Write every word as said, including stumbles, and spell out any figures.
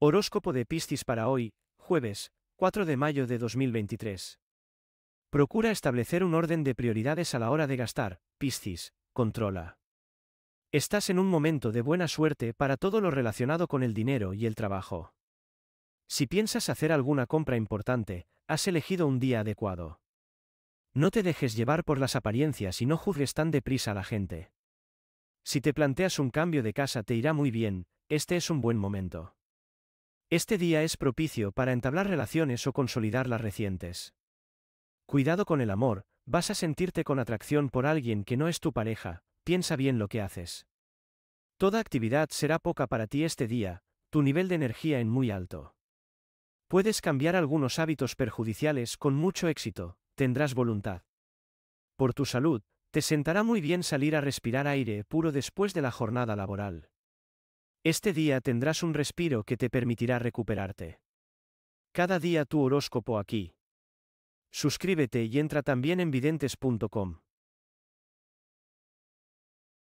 Horóscopo de Piscis para hoy, jueves, cuatro de mayo de dos mil veintitrés. Procura establecer un orden de prioridades a la hora de gastar, Piscis, controla. Estás en un momento de buena suerte para todo lo relacionado con el dinero y el trabajo. Si piensas hacer alguna compra importante, has elegido un día adecuado. No te dejes llevar por las apariencias y no juzgues tan deprisa a la gente. Si te planteas un cambio de casa te irá muy bien, este es un buen momento. Este día es propicio para entablar relaciones o consolidar las recientes. Cuidado con el amor, vas a sentirte con atracción por alguien que no es tu pareja, piensa bien lo que haces. Toda actividad será poca para ti este día, tu nivel de energía en muy alto. Puedes cambiar algunos hábitos perjudiciales con mucho éxito, tendrás voluntad. Por tu salud, te sentará muy bien salir a respirar aire puro después de la jornada laboral. Este día tendrás un respiro que te permitirá recuperarte. Cada día tu horóscopo aquí. Suscríbete y entra también en videntes punto com.